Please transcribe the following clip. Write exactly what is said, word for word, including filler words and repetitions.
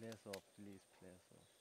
place off, please place off.